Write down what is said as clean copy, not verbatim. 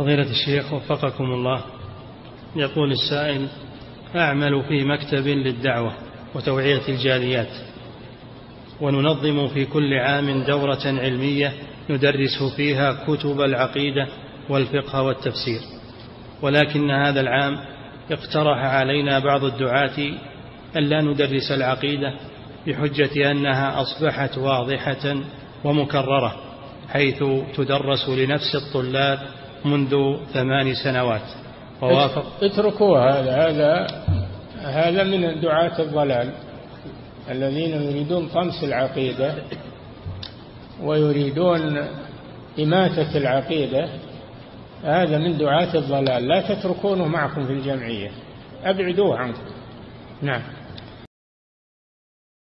فضيلة الشيخ وفقكم الله، يقول السائل: أعمل في مكتب للدعوة وتوعية الجاليات، وننظم في كل عام دورة علمية ندرس فيها كتب العقيدة والفقه والتفسير، ولكن هذا العام اقترح علينا بعض الدعاة ألا ندرس العقيدة بحجة أنها أصبحت واضحة ومكررة، حيث تدرس لنفس الطلاب منذ 8 سنوات. ووافق. اتركوها، هذا من دعاة الضلال الذين يريدون طمس العقيدة ويريدون إماتة العقيدة، هذا من دعاة الضلال، لا تتركونه معكم في الجمعية، أبعدوه عنكم. نعم.